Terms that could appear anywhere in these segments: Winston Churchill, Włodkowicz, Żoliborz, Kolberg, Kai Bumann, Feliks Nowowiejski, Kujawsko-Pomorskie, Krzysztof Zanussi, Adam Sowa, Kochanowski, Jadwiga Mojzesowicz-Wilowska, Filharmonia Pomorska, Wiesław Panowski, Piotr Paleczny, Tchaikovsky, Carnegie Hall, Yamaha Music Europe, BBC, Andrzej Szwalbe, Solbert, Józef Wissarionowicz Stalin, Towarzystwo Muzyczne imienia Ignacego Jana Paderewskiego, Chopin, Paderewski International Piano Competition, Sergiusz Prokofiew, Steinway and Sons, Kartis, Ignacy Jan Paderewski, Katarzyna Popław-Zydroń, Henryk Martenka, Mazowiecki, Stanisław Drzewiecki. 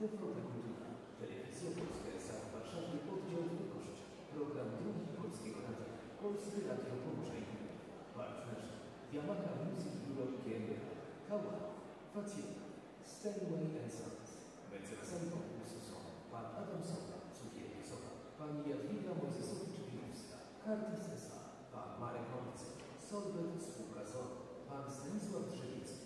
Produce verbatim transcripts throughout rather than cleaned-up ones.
Europa Kultura, Telewizja Polska S A w Warszawie, oddział Bydgoszcz, program drugi Polskiego Radia, Polskie Radio Pomorza i Gminy, partner Yamaha Music Europe G m b H, Kała, Facjena, Steinway and Sons, mecenasami konkursu są pan Adam Sowa, Cukiernia Sowa, pani Jadwiga Mojzesowicz-Wilowska, Kartis S A, pan Marek Molicy, Solbert Spółka Z O R, pan Stanisław Drzewiecki,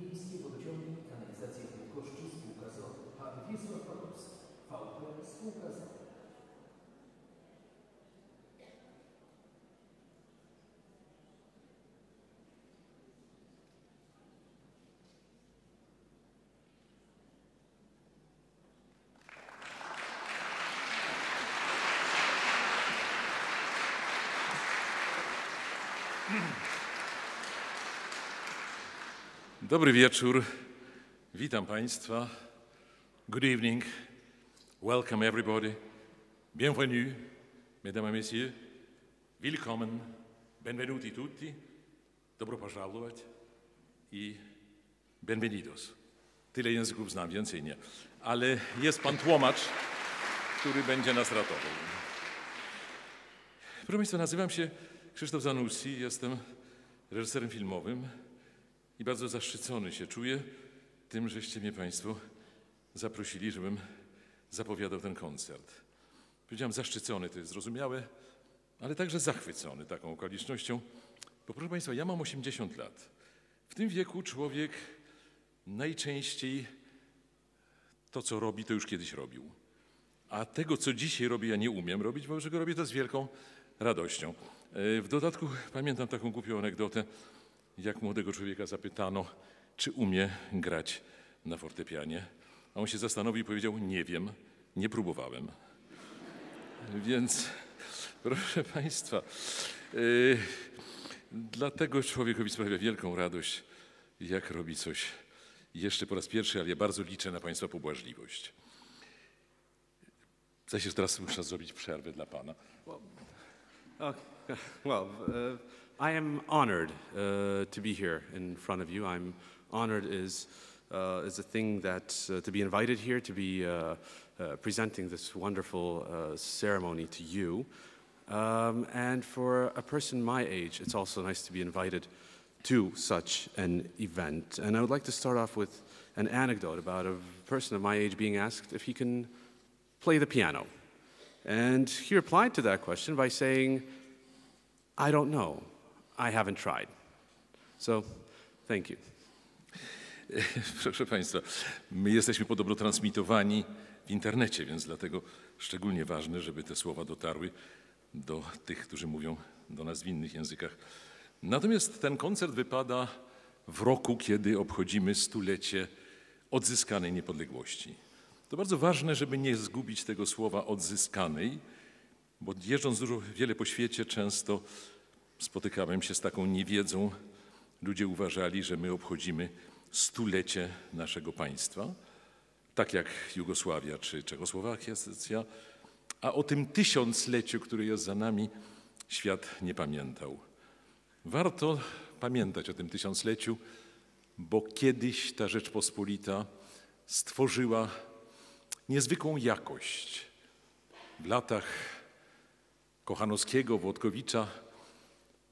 Miejskie Wodociągi i Kanalizacja w Bydgoszczy Spółka Z O R, pan Wiesław Panowski, V P Spółka Z O R. Dobry wieczór, witam Państwa. Good evening, welcome everybody, bienvenue, mesdames et messieurs, willkommen, benvenuti tutti, dobro pożałować i benvenidos. Tyle języków znam, więcej nie, ale jest Pan tłumacz, który będzie nas ratował. Proszę Państwa, nazywam się Krzysztof Zanussi, jestem reżyserem filmowym. I bardzo zaszczycony się czuję tym, żeście mnie Państwo zaprosili, żebym zapowiadał ten koncert. Powiedziałem zaszczycony, to jest zrozumiałe, ale także zachwycony taką okolicznością. Bo proszę Państwa, ja mam osiemdziesiąt lat. W tym wieku człowiek najczęściej to, co robi, to już kiedyś robił. A tego, co dzisiaj robię, ja nie umiem robić, bo że go robię to z wielką radością. W dodatku pamiętam taką głupią anegdotę, jak młodego człowieka zapytano, czy umie grać na fortepianie. A on się zastanowił i powiedział, nie wiem, nie próbowałem. Więc, proszę Państwa, yy, dlatego człowiekowi sprawia wielką radość, jak robi coś jeszcze po raz pierwszy, ale ja bardzo liczę na Państwa pobłażliwość. Zdaje się, że teraz muszę zrobić przerwę dla Pana. Well, okay. well, uh... I am honored uh, to be here in front of you. I'm honored is, uh, is a thing that uh, to be invited here, to be uh, uh, presenting this wonderful uh, ceremony to you. Um, and for a person my age, it's also nice to be invited to such an event. And I would like to start off with an anecdote about a person of my age being asked if he can play the piano. And he replied to that question by saying, I don't know. I haven't tried. So, thank you. Proszę Państwa, my jesteśmy podobno transmitowani w internecie, więc dlatego szczególnie ważne, żeby te słowa dotarły do tych, którzy mówią do nas w innych językach. Natomiast ten koncert wypada w roku, kiedy obchodzimy stulecie odzyskanej niepodległości. To bardzo ważne, żeby nie zgubić tego słowa odzyskanej, bo jeżdżąc dużo, wiele po świecie często spotykałem się z taką niewiedzą. Ludzie uważali, że my obchodzimy stulecie naszego państwa, tak jak Jugosławia czy Czechosłowacja, a o tym tysiącleciu, które jest za nami, świat nie pamiętał. Warto pamiętać o tym tysiącleciu, bo kiedyś ta Rzeczpospolita stworzyła niezwykłą jakość. W latach Kochanowskiego, Włodkowicza,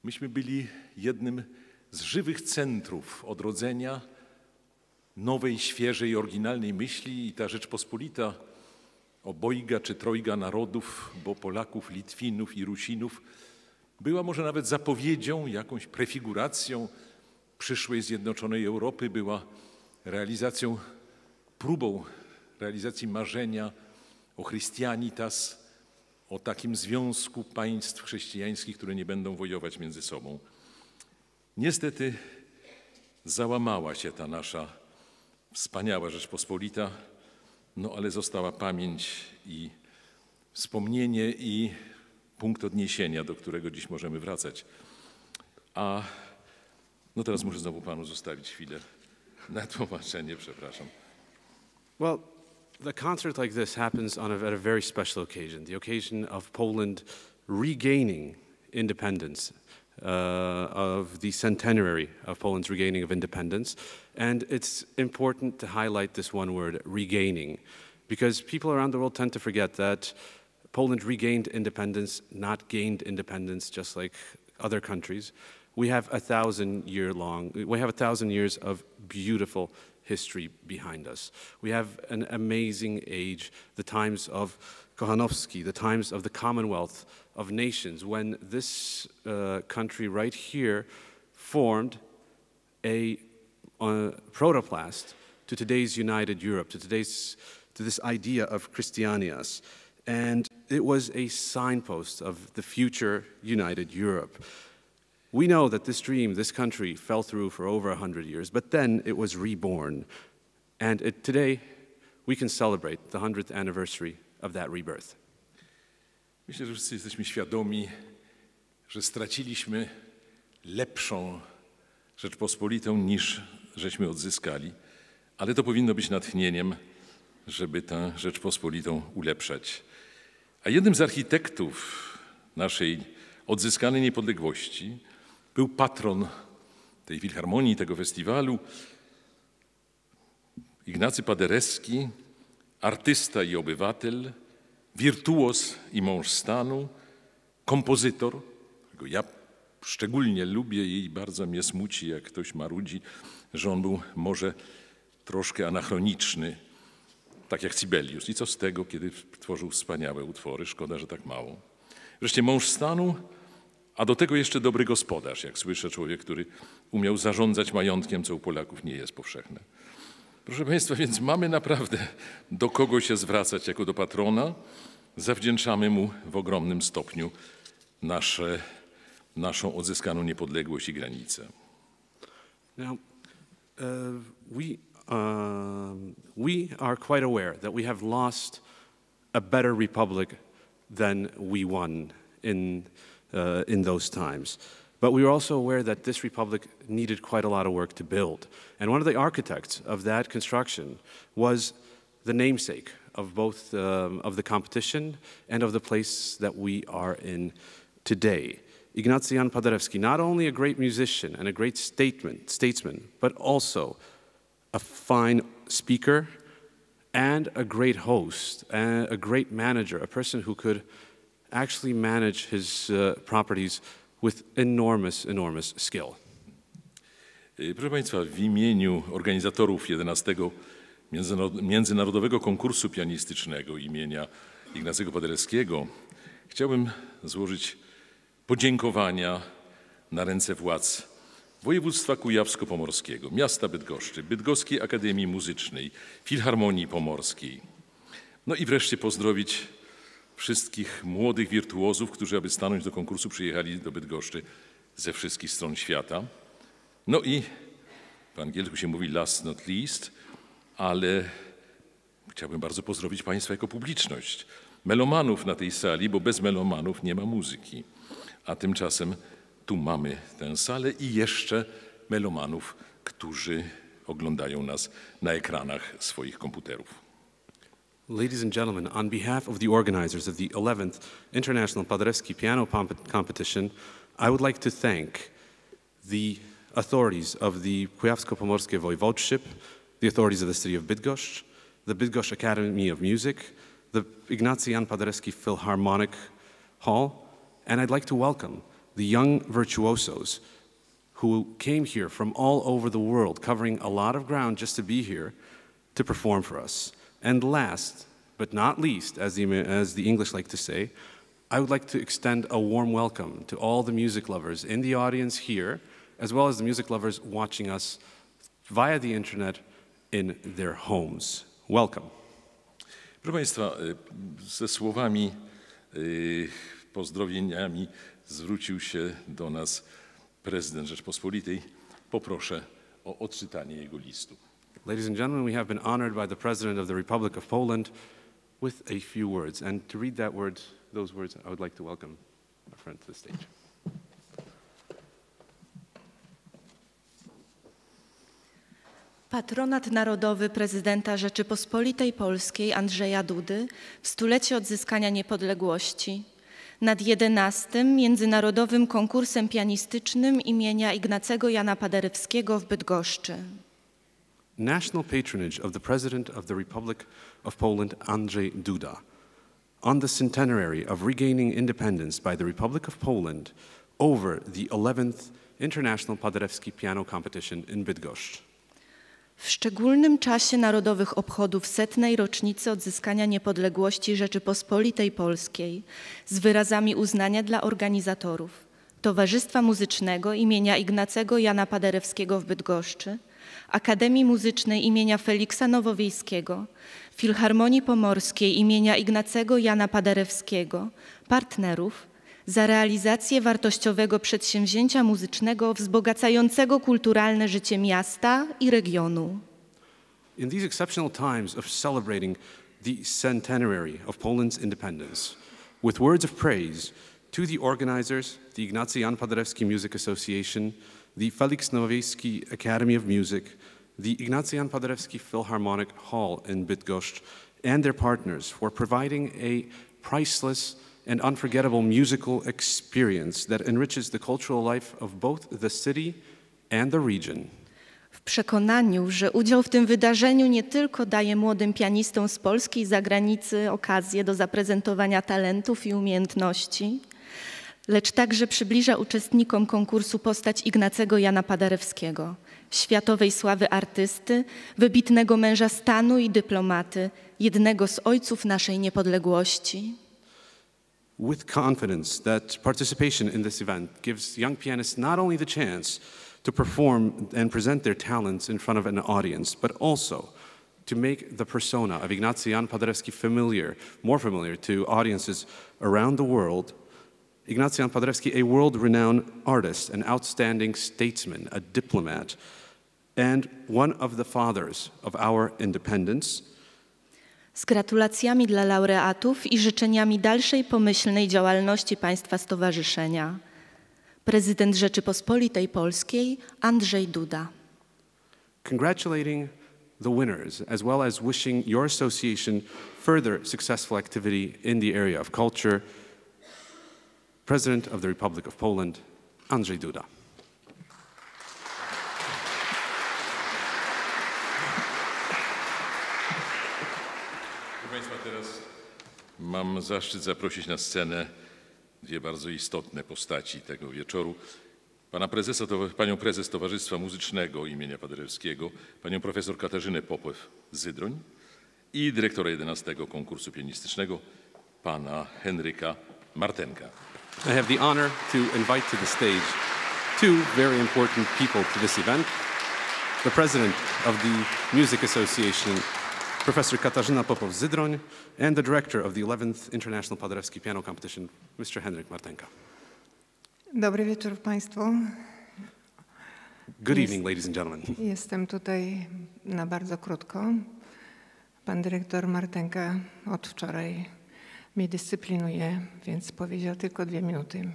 myśmy byli jednym z żywych centrów odrodzenia nowej, świeżej, oryginalnej myśli i ta Rzeczpospolita obojga czy trojga narodów, bo Polaków, Litwinów i Rusinów była może nawet zapowiedzią, jakąś prefiguracją przyszłej zjednoczonej Europy, była realizacją, próbą realizacji marzenia o Christianitas, o takim związku państw chrześcijańskich, które nie będą wojować między sobą. Niestety załamała się ta nasza wspaniała Rzeczpospolita, no ale została pamięć i wspomnienie i punkt odniesienia, do którego dziś możemy wracać. A no teraz muszę znowu Panu zostawić chwilę na tłumaczenie, przepraszam. Well, a concert like this happens on a, at a very special occasion, the occasion of Poland regaining independence, uh, of the centenary of Poland's regaining of independence. And it's important to highlight this one word, regaining, because people around the world tend to forget that Poland regained independence, not gained independence, just like other countries. We have a thousand year long, we have a thousand years of beautiful history behind us. We have an amazing age, the times of Kochanowski, the times of the Commonwealth of Nations, when this uh, country right here formed a uh, protoplast to today's united Europe, to today's, to this idea of Christianias. And it was a signpost of the future united Europe. We know that this dream, this country, fell through for over a hundred years, but then it was reborn. And it, today, we can celebrate the hundredth anniversary of that rebirth. Myślę, że wszyscy jesteśmy świadomi, że straciliśmy lepszą Rzeczpospolitą niż żeśmy odzyskali, ale to powinno być natchnieniem, żeby tę Rzeczpospolitą ulepszać. A jednym z architektów naszej odzyskanej niepodległości był patron tej filharmonii, tego festiwalu, Ignacy Paderewski, artysta i obywatel, wirtuos i mąż stanu, kompozytor, którego ja szczególnie lubię i bardzo mnie smuci, jak ktoś marudzi, że on był może troszkę anachroniczny, tak jak Sibelius. I co z tego, kiedy tworzył wspaniałe utwory, szkoda, że tak mało. Wreszcie mąż stanu, a do tego jeszcze dobry gospodarz, jak słyszę, człowiek, który umiał zarządzać majątkiem, co u Polaków nie jest powszechne. Proszę Państwa, więc mamy naprawdę do kogo się zwracać jako do patrona. Zawdzięczamy mu w ogromnym stopniu nasze, naszą odzyskaną niepodległość i granicę. Now, uh, we, um, we are quite aware that we have lost a better republic than we won in Uh, in those times. But we were also aware that this republic needed quite a lot of work to build. And one of the architects of that construction was the namesake of both um, of the competition and of the place that we are in today. Ignacy Jan Paderewski, not only a great musician and a great statement, statesman, but also a fine speaker and a great host, and a great manager, a person who could actually manage his uh, properties with enormous, enormous skill. Proszę Państwa, w imieniu organizatorów jedenastego Międzynarodowego Konkursu Pianistycznego imienia Ignacego Paderewskiego chciałbym złożyć podziękowania na ręce władz województwa kujawsko-pomorskiego, miasta Bydgoszczy, Bydgoskiej Akademii Muzycznej, Filharmonii Pomorskiej. No i wreszcie pozdrowić wszystkich młodych wirtuozów, którzy, aby stanąć do konkursu, przyjechali do Bydgoszczy ze wszystkich stron świata. No i po angielsku się mówi last not least, ale chciałbym bardzo pozdrowić Państwa jako publiczność. Melomanów na tej sali, bo bez melomanów nie ma muzyki. A tymczasem tu mamy tę salę i jeszcze melomanów, którzy oglądają nas na ekranach swoich komputerów. Ladies and gentlemen, on behalf of the organizers of the eleventh International Paderewski Piano Competition, I would like to thank the authorities of the Kujawsko-Pomorskie Voivodeship, the authorities of the city of Bydgoszcz, the Bydgoszcz Academy of Music, the Ignacy Jan Paderewski Philharmonic Hall, and I'd like to welcome the young virtuosos who came here from all over the world, covering a lot of ground just to be here to perform for us. And last, but not least, as the, as the English like to say, I would like to extend a warm welcome to all the music lovers in the audience here, as well as the music lovers watching us via the internet in their homes. Welcome. Proszę Państwa, ze słowami, pozdrowieniami zwrócił się do nas prezydent Rzeczpospolitej. Poproszę o odczytanie jego listu. Ladies and gentlemen, we have been honored by the President of the Republic of Poland with a few words. And to read that word, those words, I would like to welcome our friend to the stage. Patronat Narodowy Prezydenta Rzeczypospolitej Polskiej Andrzeja Dudy w stulecie odzyskania niepodległości nad jedenastym Międzynarodowym Konkursem Pianistycznym imienia Ignacego Jana Paderewskiego w Bydgoszczy. national patronage of the President of the Republic of Poland, Andrzej Duda, on the centenary of regaining independence by the Republic of Poland over the eleventh International Paderewski Piano Competition in Bydgoszcz. W szczególnym czasie narodowych obchodów setnej rocznicy odzyskania niepodległości Rzeczypospolitej Polskiej z wyrazami uznania dla organizatorów Towarzystwa Muzycznego imienia Ignacego Jana Paderewskiego w Bydgoszczy, Akademii Muzycznej imienia Feliksa Nowowiejskiego, Filharmonii Pomorskiej imienia Ignacego Jana Paderewskiego, partnerów, za realizację wartościowego przedsięwzięcia muzycznego wzbogacającego kulturalne życie miasta i regionu. In these exceptional times of celebrating the centenary of Poland's independence, with words of praise to the organizers, the Ignacy Jan Paderewski Music Association, the Felix Nowowiejski Academy of Music, the Ignacy Jan Paderewski Philharmonic Hall in Bydgoszcz, and their partners for providing a priceless and unforgettable musical experience that enriches the cultural life of both the city and the region. W przekonaniu, że udział w tym wydarzeniu nie tylko daje młodym pianistom z Polski i zagranicy okazję do zaprezentowania talentów i umiejętności, lecz także przybliża uczestnikom konkursu postać Ignacego Jana Paderewskiego, światowej sławy artysty, wybitnego męża stanu i dyplomaty, jednego z ojców naszej niepodległości. With confidence that participation in this event gives young pianists not only the chance to perform and present their talents in front of an audience, but also to make the persona of Ignacy Jan Paderewski familiar, more familiar to audiences around the world. Ignacy Jan Paderewski, a world-renowned artist, an outstanding statesman, a diplomat, and one of the fathers of our independence. Z gratulacjami dla laureatów i życzeniami dalszej pomyślnej działalności Państwa Stowarzyszenia. Prezydent Rzeczypospolitej Polskiej Andrzej Duda. Congratulating the winners, as well as wishing your association further successful activity in the area of culture, President of the Republic of Poland Andrzej Duda. Mam zaszczyt zaprosić na scenę dwie bardzo istotne postaci tego wieczoru. Pana prezesa, panią prezes Towarzystwa Muzycznego imienia Paderewskiego, panią profesor Katarzynę Popław-Zydroń i dyrektora jedenastego konkursu pianistycznego, pana Henryka Martenka. I have the honor to invite to the stage two very important people to this event. The president of the Music Association, Professor Katarzyna Popław-Zydroń, and the director of the eleventh International Paderewski Piano Competition, Mister Henryk Martenka. Dobry wieczór Państwu. Good evening, ladies and gentlemen. Jestem tutaj na bardzo krótko. Pan dyrektor Martenka od wczoraj mnie dyscyplinuje, więc powiedział tylko dwie minuty.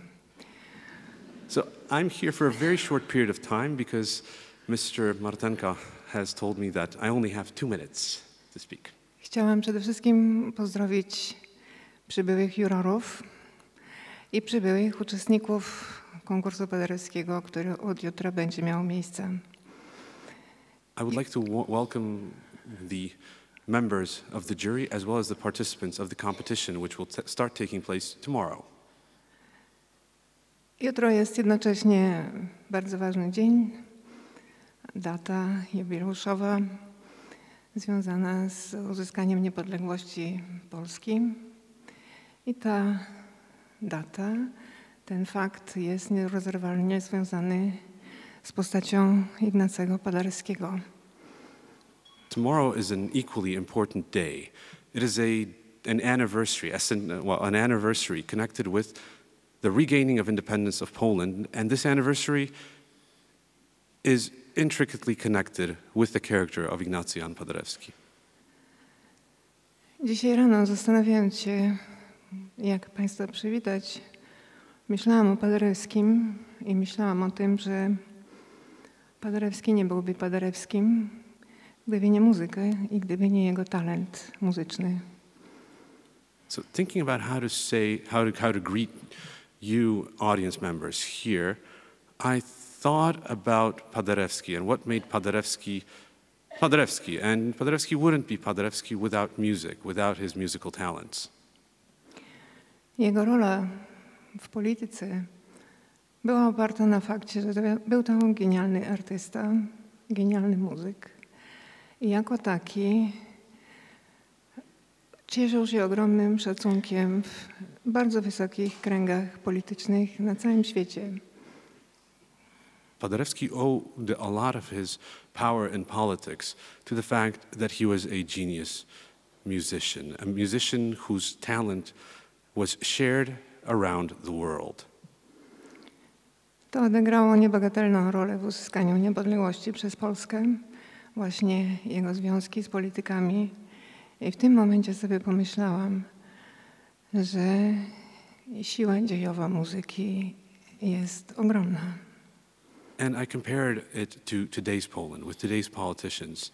So I'm here for a very short period of time because Mister Martenka has told me that I only have two minutes. Chciałam przede wszystkim pozdrowić przybyłych jurorów i przybyłych uczestników konkursu paderewskiego, który od jutra będzie miał miejsce. I would like to welcome the members of the jury as well as the participants of the competition, which will start taking place tomorrow. Jutro jest jednocześnie bardzo ważny dzień, data jubileuszowa związana z uzyskaniem niepodległości Polski. I ta data, ten fakt jest nierozerwalnie związany z postacią Ignacego Paderewskiego. Tomorrow is an equally important day. It is a, an anniversary, well, an anniversary connected with the regaining of independence of Poland, and this anniversary is intricately connected with the character of Ignacy Jan Paderewski. Dzisiaj rano zastanawiając się, jak Państwa przywitać, myślałam o Paderewskim i myślałam o tym, że Paderewski nie byłby Paderewskim, gdyby nie muzyka i gdyby nie jego talent muzyczny. So thinking about how to say, how to, how to greet you audience members here, I thought about Paderewski and what made Paderewski Paderewski, and Paderewski wouldn't be Paderewski without music, without his musical talents. Jego rola w polityce była oparta na fakcie, że to był to genialny artysta, genialny muzyk. I jako taki cieszył się ogromnym szacunkiem w bardzo wysokich kręgach politycznych na całym świecie. Paderewski owed a lot of his power in politics to the fact that he was a genius musician, a musician whose talent was shared around the world. To odegrało niebagatelną rolę w uzyskaniu niepodległości przez Polskę, właśnie jego związki z politykami. I w tym momencie sobie pomyślałam, że siła dziejowa muzyki jest ogromna. And I compared it to today's Poland, with today's politicians,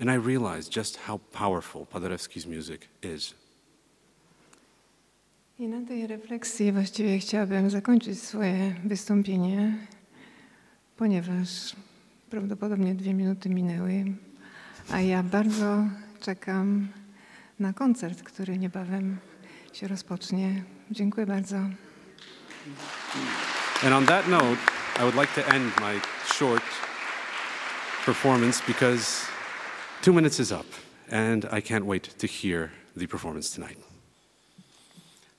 and I realized just how powerful Paderewski's music is. I na tej refleksji właściwie chciałabym zakończyć swoje wystąpienie, ponieważ prawdopodobnie dwie minuty minęły, a ja bardzo czekam na koncert, który niebawem się rozpocznie. Dziękuję bardzo. And on that note, I would like to end my short performance because two minutes is up and I can't wait to hear the performance tonight.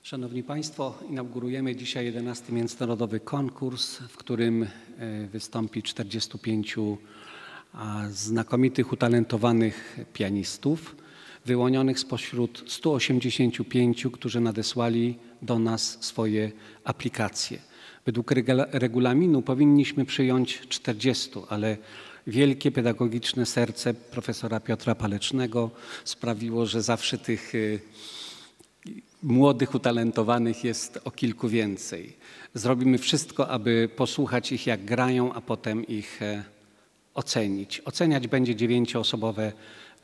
Szanowni Państwo, inaugurujemy dzisiaj jedenasty międzynarodowy konkurs, w którym wystąpi czterdziestu pięciu znakomitych, utalentowanych pianistów, wyłonionych spośród stu osiemdziesięciu pięciu, którzy nadesłali do nas swoje aplikacje. Według regulaminu powinniśmy przyjąć czterdziestu, ale wielkie pedagogiczne serce profesora Piotra Palecznego sprawiło, że zawsze tych młodych, utalentowanych jest o kilku więcej. Zrobimy wszystko, aby posłuchać ich, jak grają, a potem ich ocenić. Oceniać będzie dziewięcioosobowe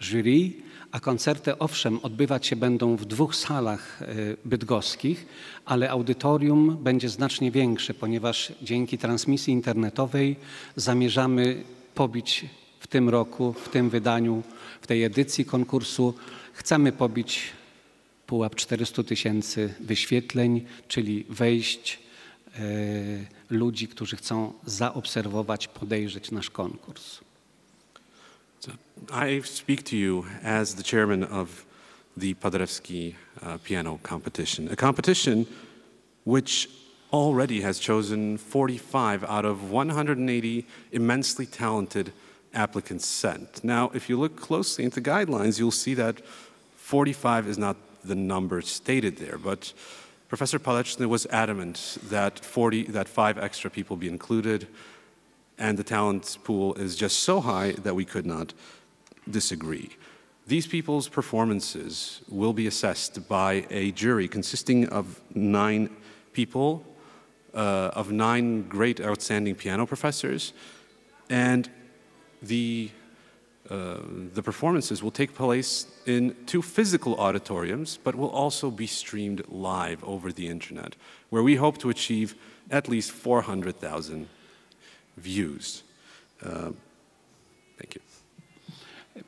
jury, a koncerty, owszem, odbywać się będą w dwóch salach bydgoskich, ale audytorium będzie znacznie większe, ponieważ dzięki transmisji internetowej zamierzamy pobić w tym roku, w tym wydaniu, w tej edycji konkursu, chcemy pobić pułap czterystu tysięcy wyświetleń, czyli wejść e, ludzi, którzy chcą zaobserwować, podejrzeć nasz konkurs. So, I speak to you as the chairman of the Paderewski uh, Piano Competition, a competition which already has chosen forty-five out of one hundred eighty immensely talented applicants sent. Now, if you look closely into guidelines, you'll see that forty-five is not the number stated there, but Professor Paleczny was adamant that forty, that five extra people be included, and the talent pool is just so high that we could not disagree. These people's performances will be assessed by a jury consisting of nine people, uh, of nine great outstanding piano professors, and the Uh, the performances will take place in two physical auditoriums, but will also be streamed live over the internet, where we hope to achieve at least four hundred thousand views. Uh, thank you.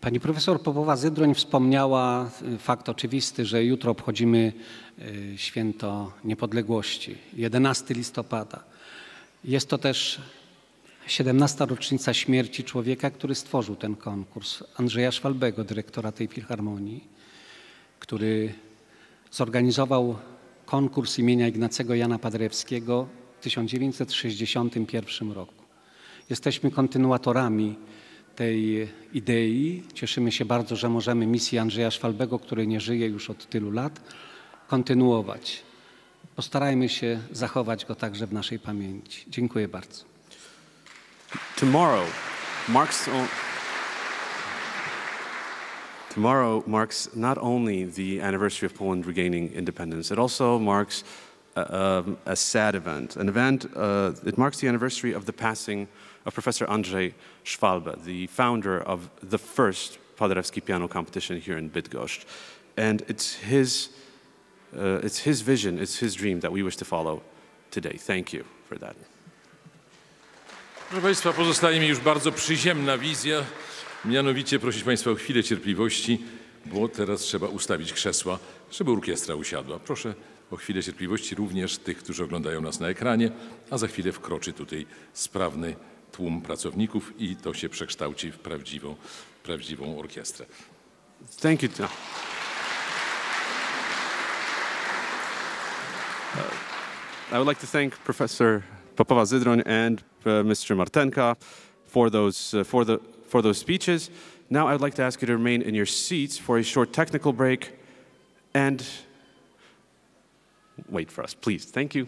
Pani profesor Popław-Zydroń wspomniała fakt oczywisty, że jutro obchodzimy Święto Niepodległości, jedenastego listopada. Jest to też siedemnasta rocznica śmierci człowieka, który stworzył ten konkurs, Andrzeja Szwalbego, dyrektora tej filharmonii, który zorganizował konkurs imienia Ignacego Jana Paderewskiego w tysiąc dziewięćset sześćdziesiątym pierwszym roku. Jesteśmy kontynuatorami tej idei. Cieszymy się bardzo, że możemy misję Andrzeja Szwalbego, który nie żyje już od tylu lat, kontynuować. Postarajmy się zachować go także w naszej pamięci. Dziękuję bardzo. Tomorrow marks, tomorrow marks not only the anniversary of Poland regaining independence, it also marks a, a, a sad event. An event, uh, it marks the anniversary of the passing of Professor Andrzej Szwalbe, the founder of the first Paderewski piano competition here in Bydgoszcz. And it's his, uh, it's his vision, it's his dream that we wish to follow today. Thank you for that. Proszę Państwa, pozostaje mi już bardzo przyziemna wizja Mianowicie prosić Państwa o chwilę cierpliwości, bo teraz trzeba ustawić krzesła, żeby orkiestra usiadła. Proszę o chwilę cierpliwości również tych, którzy oglądają nas na ekranie, a za chwilę wkroczy tutaj sprawny tłum pracowników i to się przekształci w prawdziwą, prawdziwą orkiestrę. Thank you. I would like to thank Professor Popław-Zydroń and uh, Mister Martenka for those uh, for the for those speeches. Now I'd like to ask you to remain in your seats for a short technical break and wait for us, please. Thank you.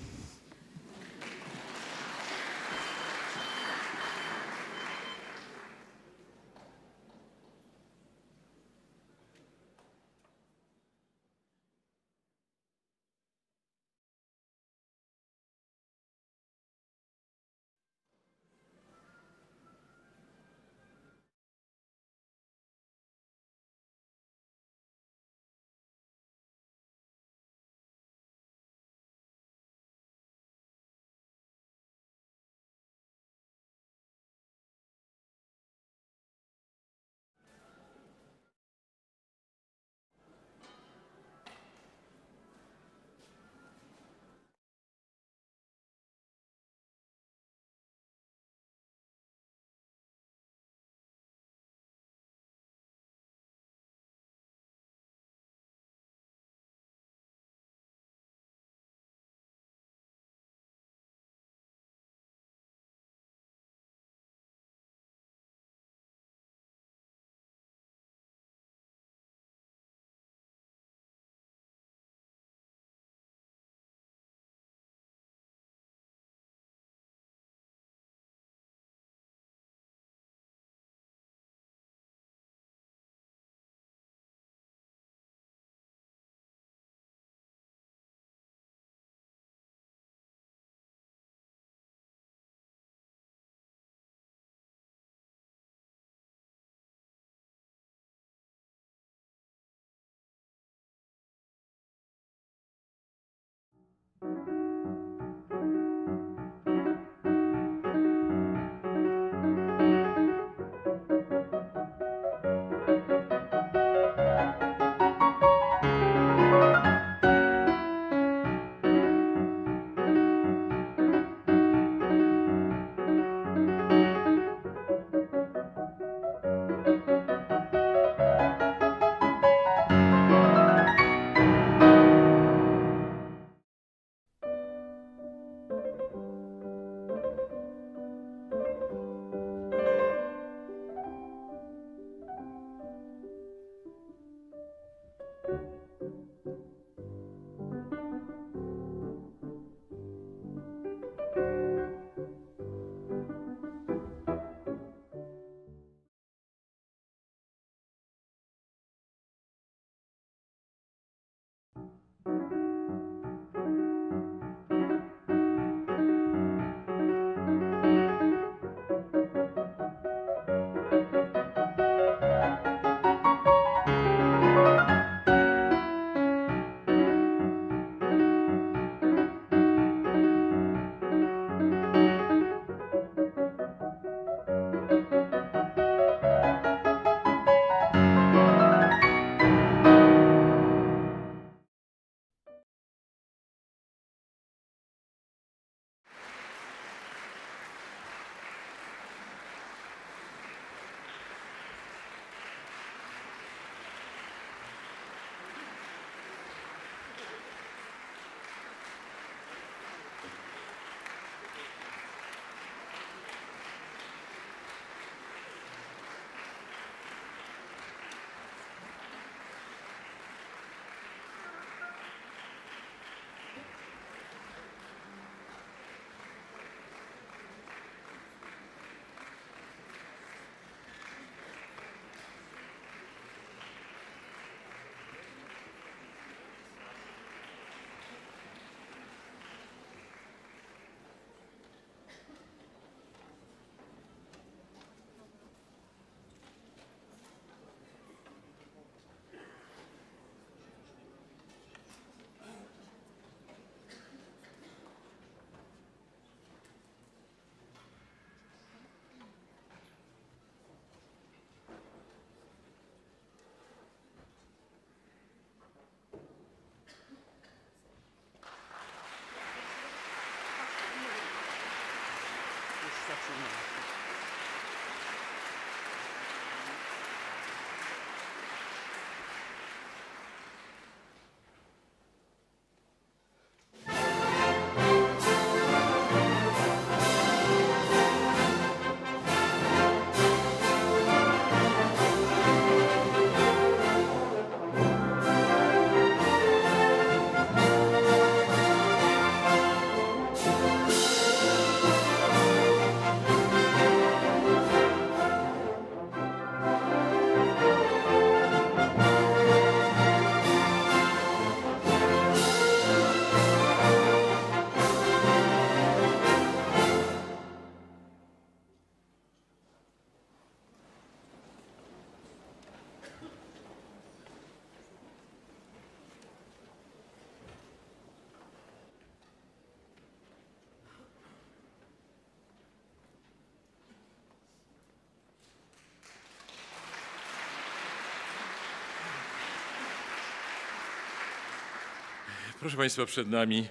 Proszę Państwa, przed nami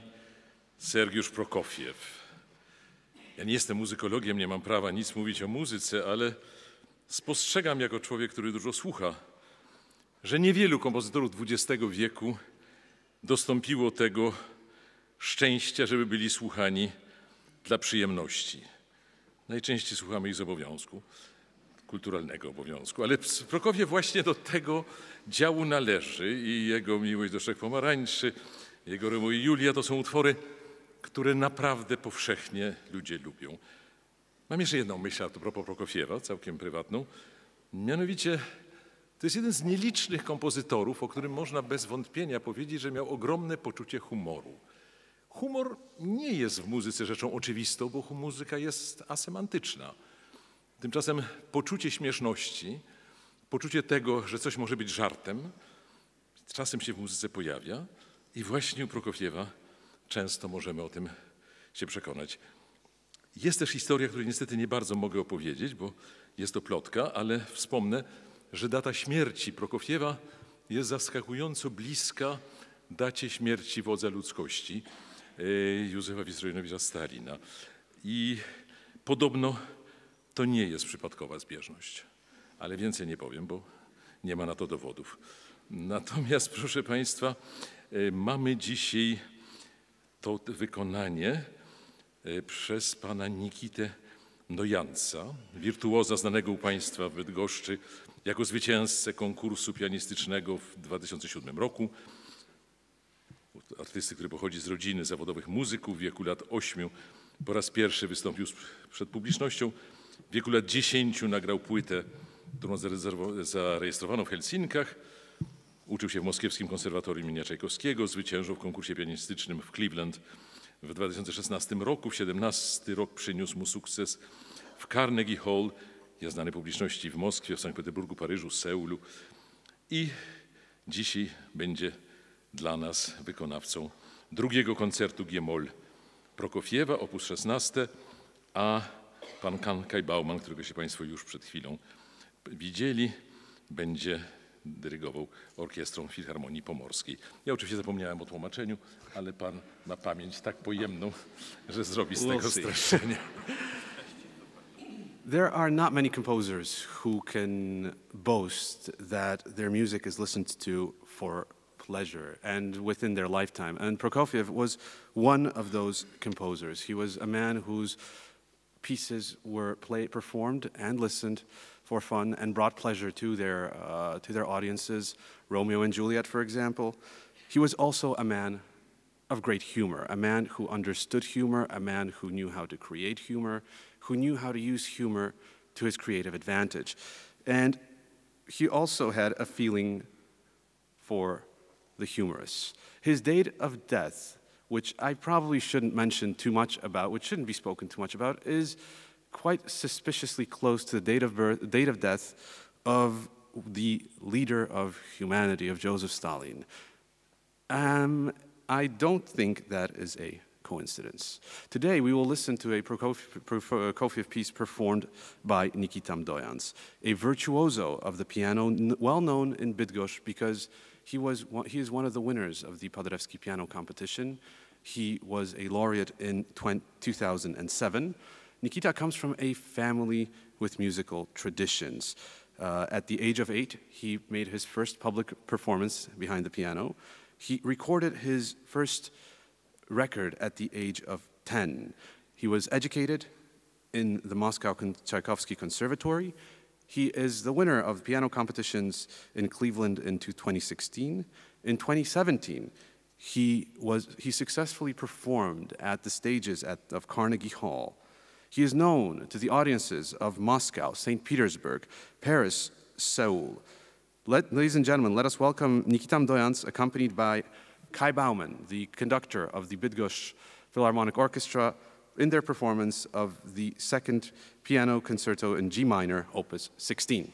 Sergiusz Prokofiew. Ja nie jestem muzykologiem, nie mam prawa nic mówić o muzyce, ale spostrzegam jako człowiek, który dużo słucha, że niewielu kompozytorów dwudziestego wieku dostąpiło tego szczęścia, żeby byli słuchani dla przyjemności. Najczęściej słuchamy ich z obowiązku, kulturalnego obowiązku, ale Prokofiew właśnie do tego działu należy i jego Miłość do Trzech Pomarańczy, jego Romeo i Julia to są utwory, które naprawdę powszechnie ludzie lubią. Mam jeszcze jedną myśl a propos Prokofiewa, całkiem prywatną. Mianowicie to jest jeden z nielicznych kompozytorów, o którym można bez wątpienia powiedzieć, że miał ogromne poczucie humoru. Humor nie jest w muzyce rzeczą oczywistą, bo muzyka jest asemantyczna. Tymczasem poczucie śmieszności, poczucie tego, że coś może być żartem, czasem się w muzyce pojawia i właśnie u Prokofiewa często możemy o tym się przekonać. Jest też historia, której niestety nie bardzo mogę opowiedzieć, bo jest to plotka, ale wspomnę, że data śmierci Prokofiewa jest zaskakująco bliska dacie śmierci wodza ludzkości, Józefa Wissarionowicza Stalina. I podobno to nie jest przypadkowa zbieżność. Ale więcej nie powiem, bo nie ma na to dowodów. Natomiast, proszę Państwa, mamy dzisiaj to wykonanie przez pana Nikitę Mndoyantsa, wirtuoza znanego u Państwa w Bydgoszczy jako zwycięzcę konkursu pianistycznego w dwa tysiące siódmym roku. Artysty, który pochodzi z rodziny zawodowych muzyków w wieku lat ośmiu, po raz pierwszy wystąpił przed publicznością. W wieku lat dziesięciu nagrał płytę, którą zarejestrowano w Helsinkach. Uczył się w moskiewskim konserwatorium im. Tchaikovskiego, zwyciężył w konkursie pianistycznym w Cleveland w dwa tysiące szesnastym roku. W siedemnastym rok przyniósł mu sukces w Carnegie Hall, jest znany publiczności w Moskwie, w Sankt Petersburgu, Paryżu, Seulu. I dzisiaj będzie dla nas wykonawcą drugiego koncertu G-moll Prokofiewa, opus szesnaście, a pan Kai Bumann, którego się Państwo już przed chwilą widzieli, będzie dyrygował orkiestrą Filharmonii Pomorskiej. Ja oczywiście zapomniałem o tłumaczeniu, ale pan ma pamięć tak pojemną, że zrobi z tego streszczenie. There are not many composers who can boast that their music is listened to for pleasure and within their lifetime. And Prokofiev was one of those composers. He was a man whose pieces were played, performed and listened for fun and brought pleasure to their, uh, to their audiences. Romeo and Juliet, for example. He was also a man of great humor, a man who understood humor, a man who knew how to create humor, who knew how to use humor to his creative advantage. And he also had a feeling for the humorous. His date of death, which I probably shouldn't mention too much about, which shouldn't be spoken too much about, is quite suspiciously close to the date of birth, date of death of the leader of humanity, of Joseph Stalin. Um, I don't think that is a coincidence. Today we will listen to a Prokofiev piece performed by Nikita Mndoyants, a virtuoso of the piano, well known in Bydgoszcz because He, was, he is one of the winners of the Paderewski Piano Competition. He was a laureate in two thousand seven. Nikita comes from a family with musical traditions. Uh, at the age of eight, he made his first public performance behind the piano. He recorded his first record at the age of ten. He was educated in the Moscow Tchaikovsky Conservatory. He is the winner of piano competitions in Cleveland in twenty sixteen. In twenty seventeen, he, was, he successfully performed at the stages at, of Carnegie Hall. He is known to the audiences of Moscow, Saint Petersburg, Paris, Seoul. Let, ladies and gentlemen, let us welcome Nikita Mndoyants, accompanied by Kai Bumann, the conductor of the Bydgoszcz Philharmonic Orchestra, in their performance of the second piano concerto in G minor, opus sixteen.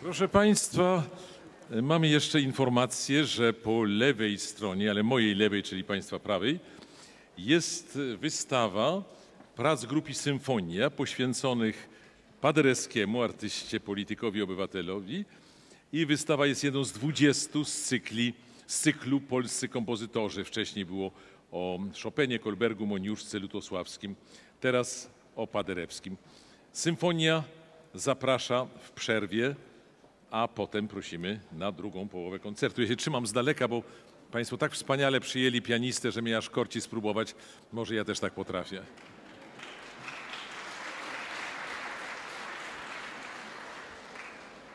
Proszę Państwa, mamy jeszcze informację, że po lewej stronie, ale mojej lewej, czyli Państwa prawej, jest wystawa prac grupy Symfonia poświęconych Paderewskiemu, artyście, politykowi, obywatelowi, i wystawa jest jedną z dwudziestu z cykli, z cyklu Polscy kompozytorzy. Wcześniej było o Chopinie, Kolbergu, Moniuszce, Lutosławskim, teraz o Paderewskim. Symfonia zaprasza w przerwie, a potem prosimy na drugą połowę koncertu. Ja się trzymam z daleka, bo Państwo tak wspaniale przyjęli pianistę, że mnie aż korci spróbować. Może ja też tak potrafię.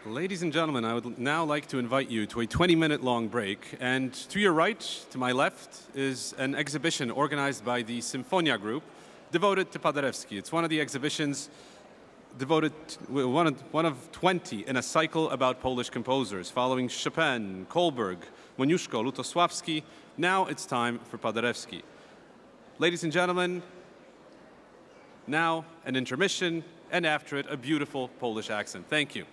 Ladies and gentlemen, I would now like to invite you to a twenty minute long break. And to your right, to my left, is an exhibition organized by the Sinfonia Group devoted to Paderewski. It's one of the exhibitions devoted, to, one, of, one of twenty in a cycle about Polish composers, following Chopin, Kolberg, Moniuszko, Lutosławski. Now it's time for Paderewski. Ladies and gentlemen, now an intermission, and after it, a beautiful Polish accent. Thank you.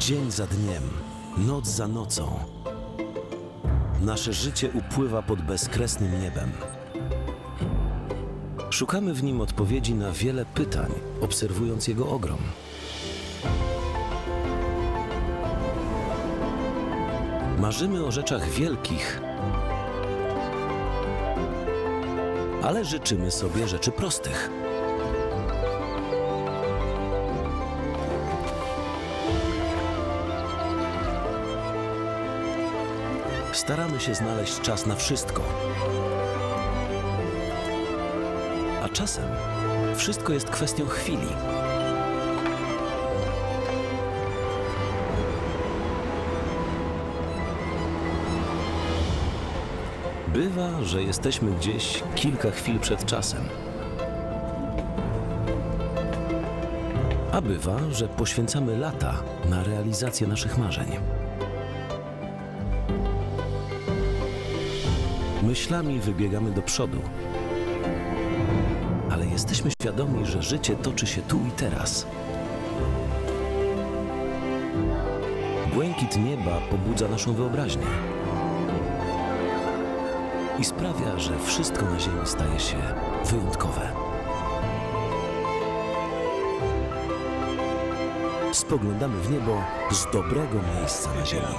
Dzień za dniem, noc za nocą. Nasze życie upływa pod bezkresnym niebem. Szukamy w nim odpowiedzi na wiele pytań, obserwując jego ogrom. Marzymy o rzeczach wielkich, ale życzymy sobie rzeczy prostych. Staramy się znaleźć czas na wszystko. A czasem wszystko jest kwestią chwili. Bywa, że jesteśmy gdzieś kilka chwil przed czasem. A bywa, że poświęcamy lata na realizację naszych marzeń. Myślami wybiegamy do przodu, ale jesteśmy świadomi, że życie toczy się tu i teraz. Błękit nieba pobudza naszą wyobraźnię i sprawia, że wszystko na ziemi staje się wyjątkowe. Spoglądamy w niebo z dobrego miejsca na ziemi.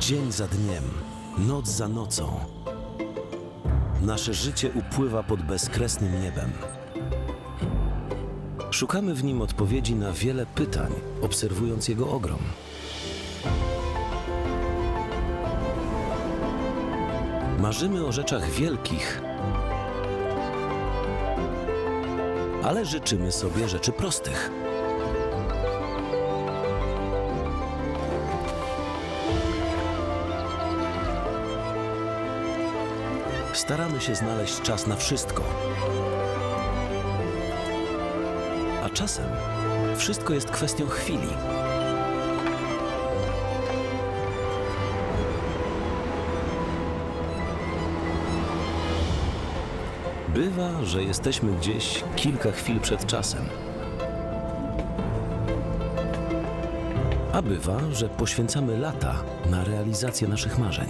Dzień za dniem, noc za nocą. Nasze życie upływa pod bezkresnym niebem. Szukamy w nim odpowiedzi na wiele pytań, obserwując jego ogrom. Marzymy o rzeczach wielkich, ale życzymy sobie rzeczy prostych. Staramy się znaleźć czas na wszystko. A czasem wszystko jest kwestią chwili. Bywa, że jesteśmy gdzieś kilka chwil przed czasem. A bywa, że poświęcamy lata na realizację naszych marzeń.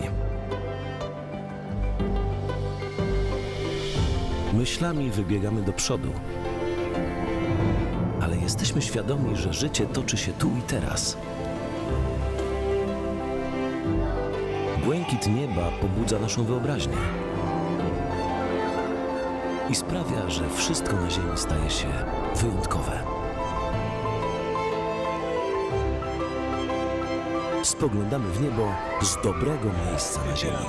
Myślami wybiegamy do przodu, ale jesteśmy świadomi, że życie toczy się tu i teraz. Błękit nieba pobudza naszą wyobraźnię i sprawia, że wszystko na ziemi staje się wyjątkowe. Spoglądamy w niebo z dobrego miejsca na ziemi.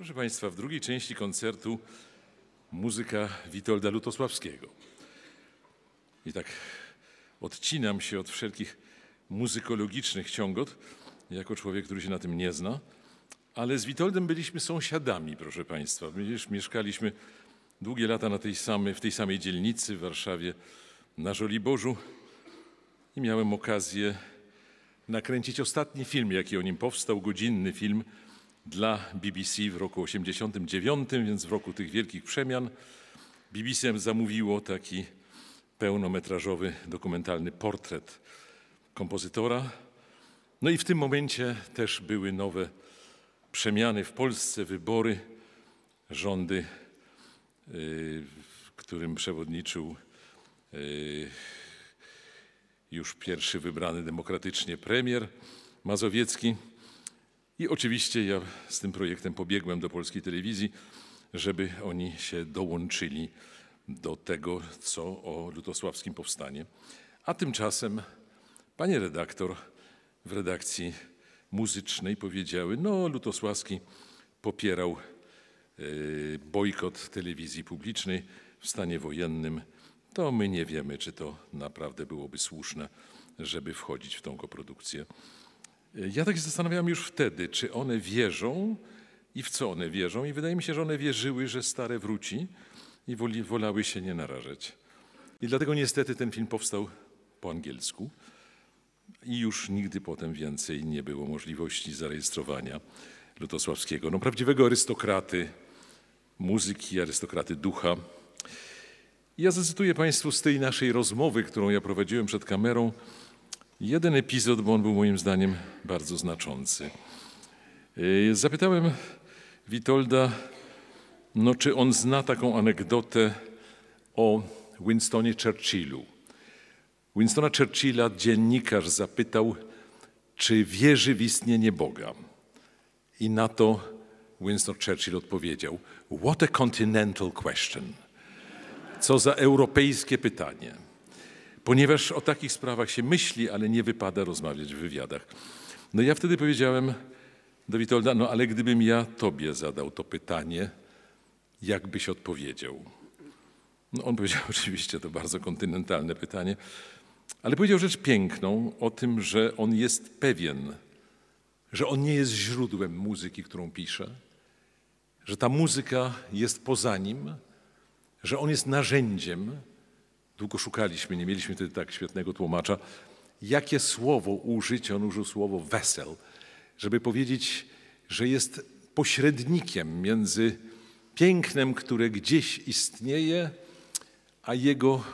Proszę Państwa, w drugiej części koncertu muzyka Witolda Lutosławskiego. I tak odcinam się od wszelkich muzykologicznych ciągot, jako człowiek, który się na tym nie zna, ale z Witoldem byliśmy sąsiadami, proszę Państwa. Mieszkaliśmy długie lata na tej samej, w tej samej dzielnicy w Warszawie, na Żoliborzu i miałem okazję nakręcić ostatni film, jaki o nim powstał, godzinny film dla B B C w roku osiemdziesiątym dziewiątym, więc w roku tych wielkich przemian B B C zamówiło taki pełnometrażowy, dokumentalny portret kompozytora. No i w tym momencie też były nowe przemiany w Polsce, wybory, rządy, yy, którym przewodniczył yy, już pierwszy wybrany demokratycznie premier Mazowiecki. I oczywiście ja z tym projektem pobiegłem do Polskiej Telewizji, żeby oni się dołączyli do tego, co o lutosławskim powstanie. A tymczasem, panie redaktor, w redakcji muzycznej powiedziały, no Lutosławski popierał yy, bojkot telewizji publicznej w stanie wojennym. To my nie wiemy, czy to naprawdę byłoby słuszne, żeby wchodzić w tą koprodukcję. Ja tak się zastanawiałem już wtedy, czy one wierzą i w co one wierzą. I wydaje mi się, że one wierzyły, że stare wróci i woli, wolały się nie narażać. I dlatego niestety ten film powstał po angielsku. I już nigdy potem więcej nie było możliwości zarejestrowania Lutosławskiego. No, prawdziwego arystokraty muzyki, arystokraty ducha. Ja zacytuję Państwu z tej naszej rozmowy, którą ja prowadziłem przed kamerą, jeden epizod, bo on był moim zdaniem bardzo znaczący. Zapytałem Witolda, no, czy on zna taką anegdotę o Winstonie Churchillu. Winstona Churchilla dziennikarz zapytał, czy wierzy w istnienie Boga. I na to Winston Churchill odpowiedział, what a continental question. Co za europejskie pytanie. Ponieważ o takich sprawach się myśli, ale nie wypada rozmawiać w wywiadach. No ja wtedy powiedziałem do Witolda, no ale gdybym ja tobie zadał to pytanie, jak byś odpowiedział? No on powiedział oczywiście, to bardzo kontynentalne pytanie, ale powiedział rzecz piękną o tym, że on jest pewien, że on nie jest źródłem muzyki, którą pisze, że ta muzyka jest poza nim, że on jest narzędziem. Długo szukaliśmy, nie mieliśmy wtedy tak świetnego tłumacza, jakie słowo użyć, on użył słowo wesel, żeby powiedzieć, że jest pośrednikiem między pięknem, które gdzieś istnieje, a jego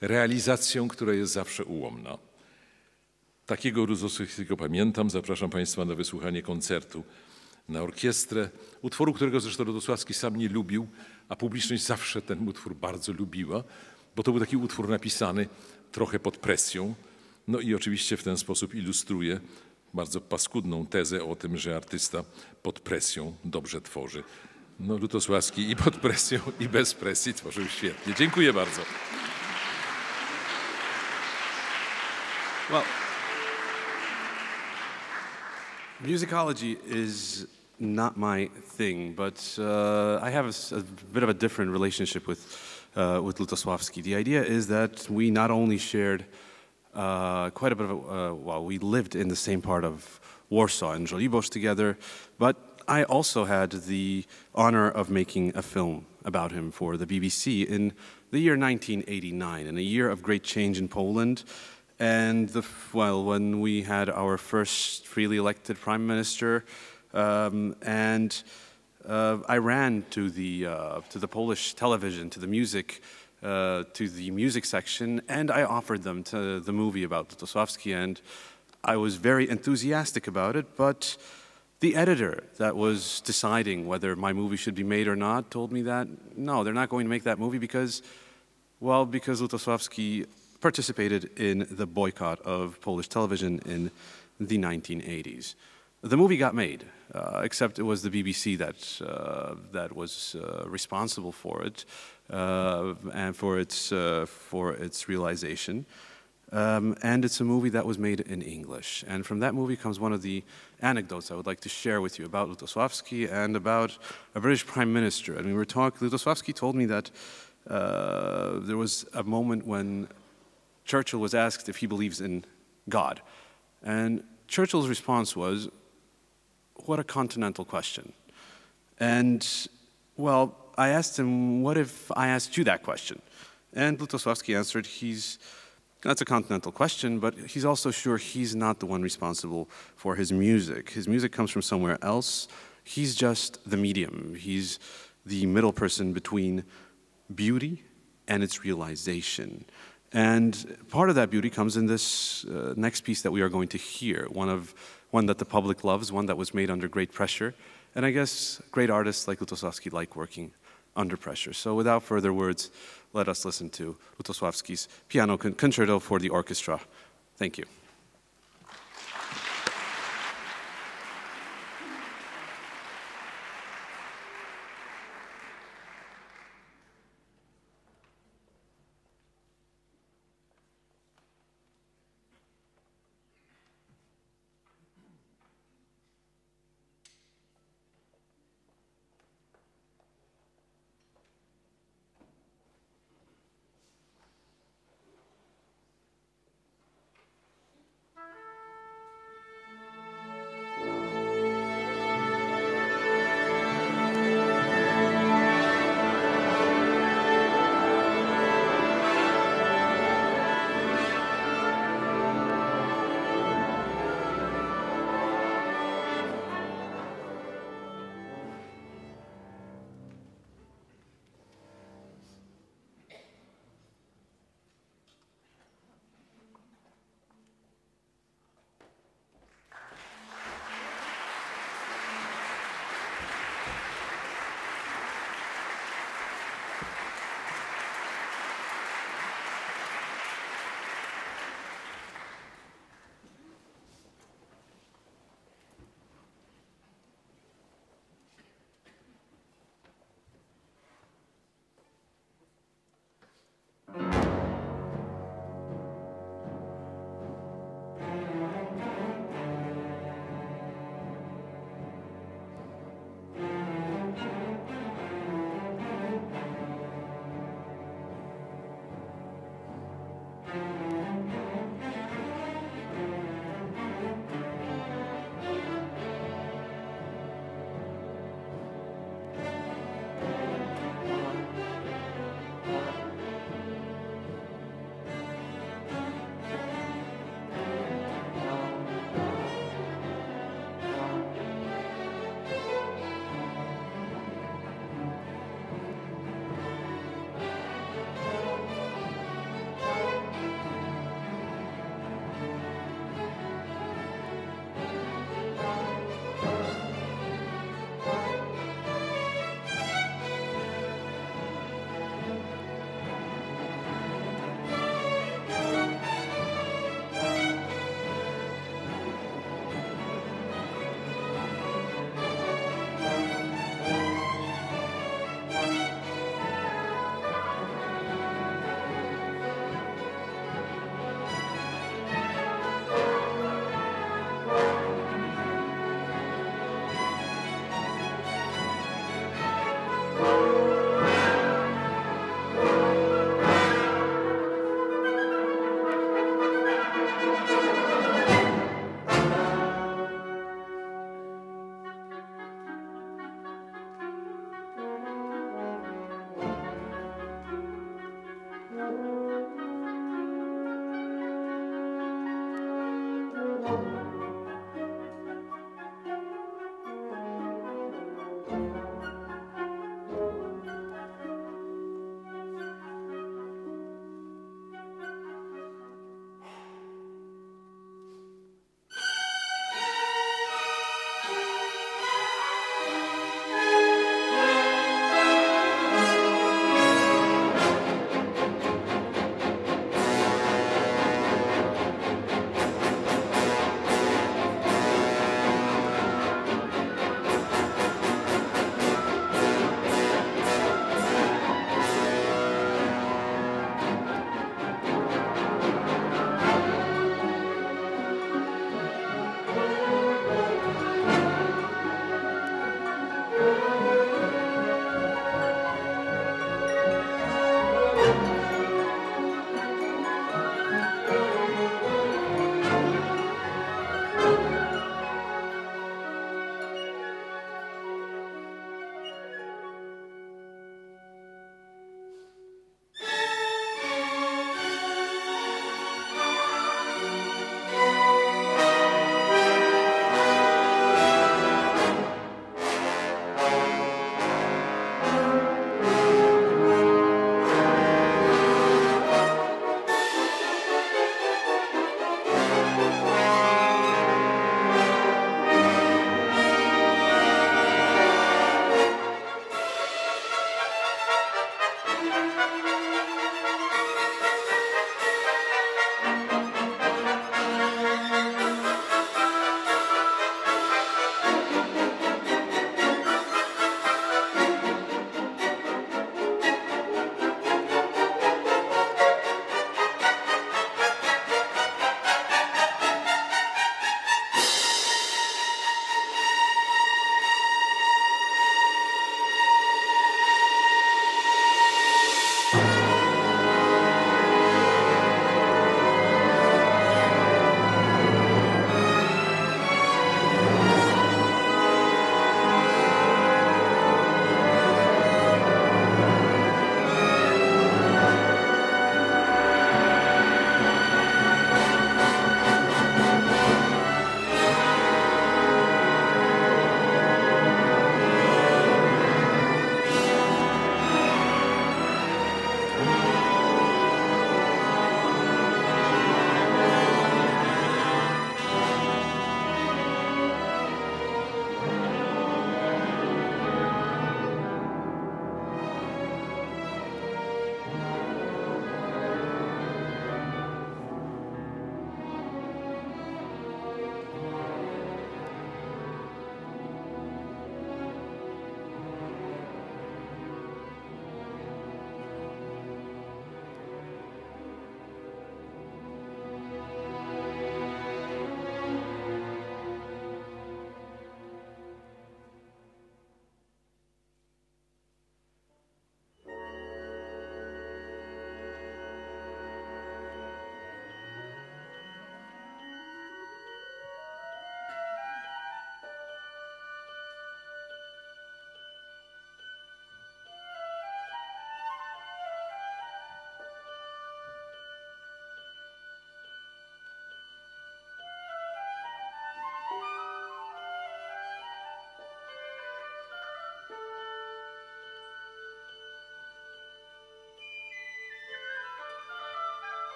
realizacją, która jest zawsze ułomna. Takiego Lutosławskiego pamiętam. Zapraszam Państwa na wysłuchanie koncertu na orkiestrę. Utworu, którego zresztą Lutosławski sam nie lubił, a publiczność zawsze ten utwór bardzo lubiła, bo to był taki utwór napisany trochę pod presją. No i oczywiście w ten sposób ilustruje bardzo paskudną tezę o tym, że artysta pod presją dobrze tworzy. No Lutosławski i pod presją, i bez presji tworzył świetnie. Dziękuję bardzo. Well, musicology is not my thing, but uh, I have a, a bit of a different relationship with, uh, with Lutosławski. The idea is that we not only shared uh, quite a bit of, a, uh, well, we lived in the same part of Warsaw and Żoliborz together, but I also had the honor of making a film about him for the B B C in the year nineteen eighty-nine, in a year of great change in Poland. And, the, well, when we had our first freely elected prime minister, um, and uh, I ran to the, uh, to the Polish television, to the music, uh, to the music section, and I offered them to the movie about Lutosławski, and I was very enthusiastic about it, but the editor that was deciding whether my movie should be made or not told me that, no, they're not going to make that movie because, well, because Lutosławski participated in the boycott of Polish television in the nineteen eighties. The movie got made, uh, except it was the B B C that, uh, that was uh, responsible for it, uh, and for its, uh, for its realization. Um, and it's a movie that was made in English. And from that movie comes one of the anecdotes I would like to share with you about Lutosławski and about a British prime minister. And we were talking, Lutosławski told me that uh, there was a moment when Churchill was asked if he believes in God. And Churchill's response was, what a continental question. And, well, I asked him, what if I asked you that question? And Lutosławski answered, he's... That's a continental question, but he's also sure he's not the one responsible for his music. His music comes from somewhere else. He's just the medium. He's the middle person between beauty and its realization. And part of that beauty comes in this uh, next piece that we are going to hear, one, of, one that the public loves, one that was made under great pressure. And I guess great artists like Lutosławski like working under pressure. So without further words, let us listen to Lutosławski's Piano Concerto for the Orchestra. Thank you.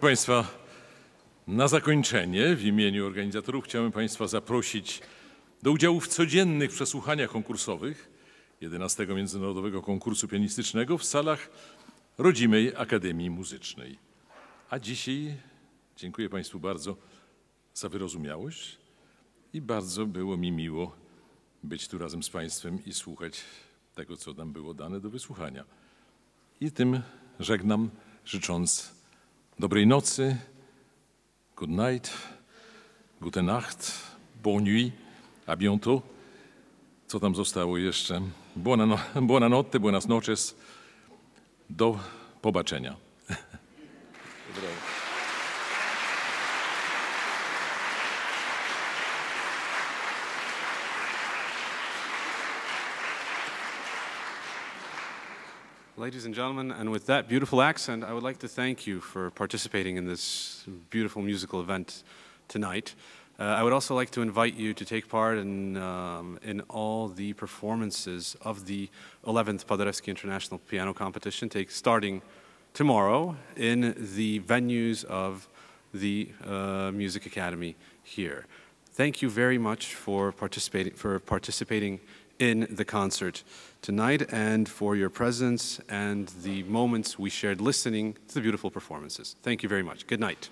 Proszę Państwa, na zakończenie w imieniu organizatorów chciałem Państwa zaprosić do udziału w codziennych przesłuchaniach konkursowych jedenastego Międzynarodowego Konkursu Pianistycznego w salach Rodzimej Akademii Muzycznej. A dzisiaj dziękuję Państwu bardzo za wyrozumiałość i bardzo było mi miło być tu razem z Państwem i słuchać tego, co nam było dane do wysłuchania. I tym żegnam, życząc dobrej nocy, good night, gute Nacht, bonne nuit, à bientôt. Co tam zostało jeszcze? Buona, no, buona notte, buenas noches. Do pobaczenia. Dobra. Ladies and gentlemen, and with that beautiful accent, I would like to thank you for participating in this beautiful musical event tonight. Uh, I would also like to invite you to take part in, um, in all the performances of the eleventh Paderewski International Piano Competition, take, starting tomorrow in the venues of the uh, Music Academy here. Thank you very much for participating, for participating in the concert tonight, and for your presence and the moments we shared listening to the beautiful performances. Thank you very much. Good night.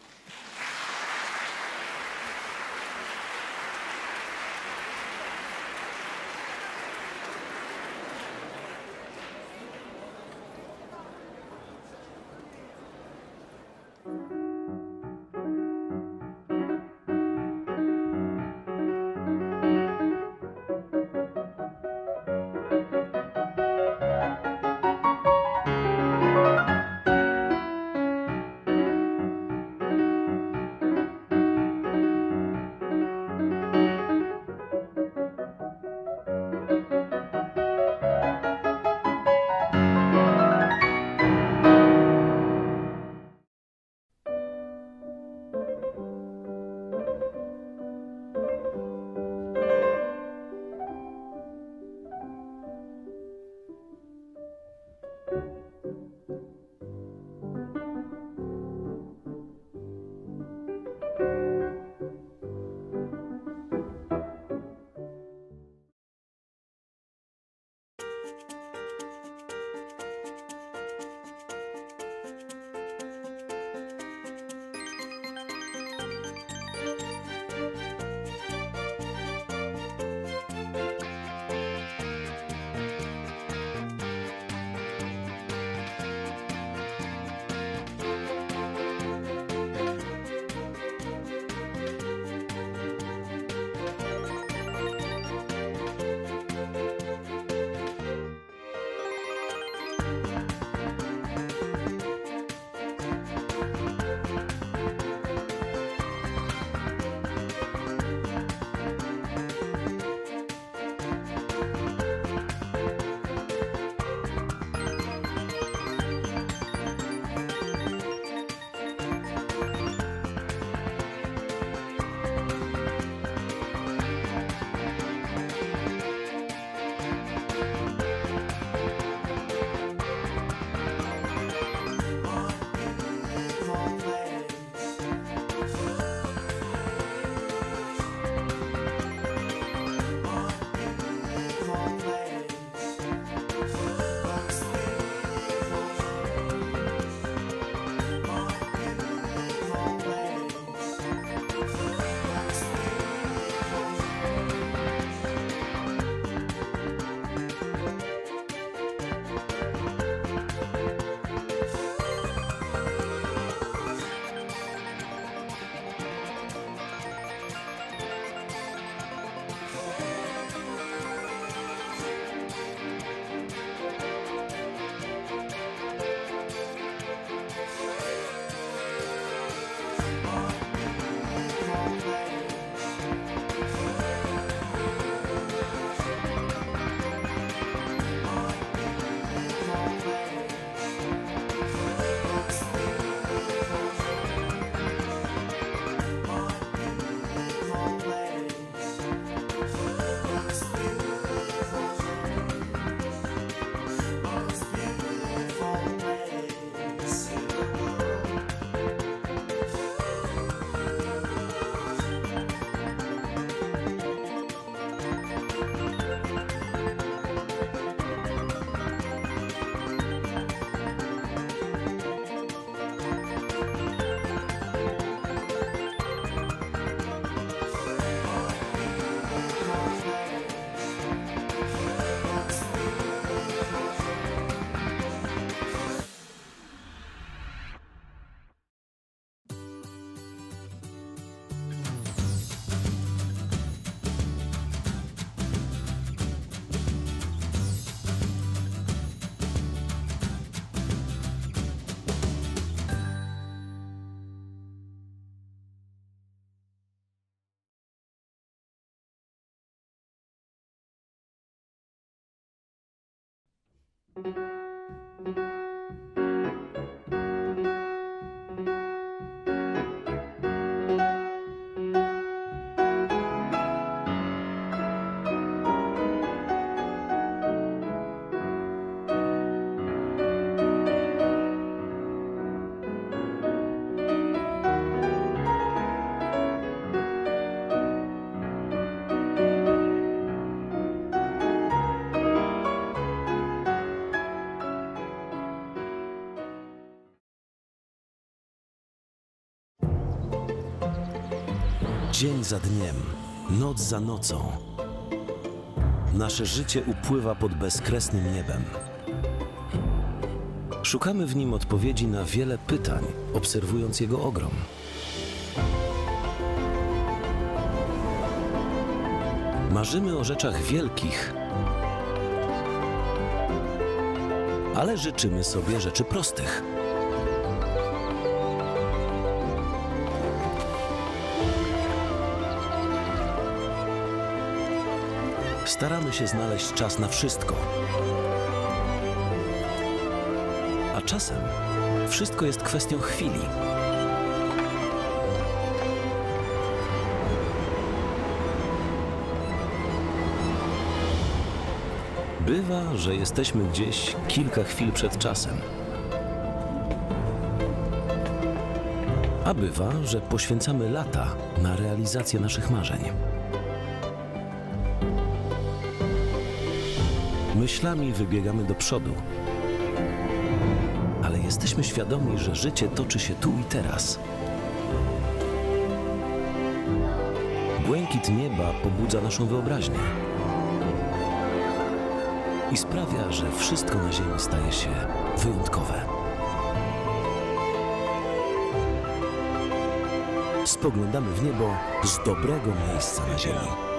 Dzień za dniem, noc za nocą. Nasze życie upływa pod bezkresnym niebem. Szukamy w nim odpowiedzi na wiele pytań, obserwując jego ogrom. Marzymy o rzeczach wielkich, ale życzymy sobie rzeczy prostych. Staramy się znaleźć czas na wszystko. A czasem wszystko jest kwestią chwili. Bywa, że jesteśmy gdzieś kilka chwil przed czasem. A bywa, że poświęcamy lata na realizację naszych marzeń. Myślami wybiegamy do przodu, ale jesteśmy świadomi, że życie toczy się tu i teraz. Błękit nieba pobudza naszą wyobraźnię i sprawia, że wszystko na ziemi staje się wyjątkowe. Spoglądamy w niebo z dobrego miejsca na ziemi.